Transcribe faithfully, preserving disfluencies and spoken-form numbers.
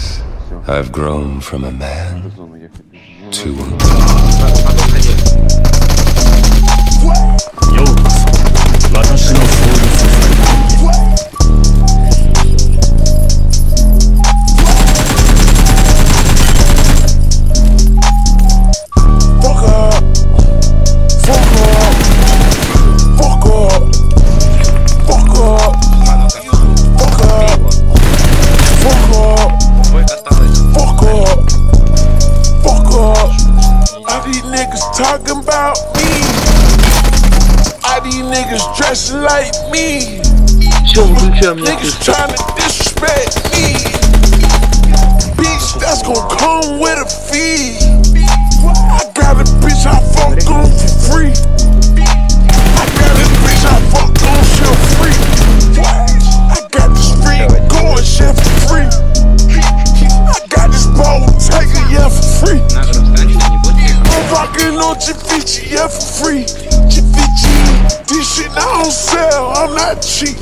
Yes, I've grown from a man to a god. Yo, why don't you know food for free? Fuck up! Fuck up! Fuck up! Fuck up! Fuck up! Fuck up! Fuck up! Fuck up! All these niggas talking about me. All these niggas dressing like me. Niggas trying to disrespect me. Bitch, that's gonna come with a fee. I got a bitch, I fuck on for free. I got a bitch, I fuck on shit free. I got the street going shit for free. Take a yeah for free. I'm rocking on G V G F yeah for free. G V G, this shit I don't sell, I'm not cheap.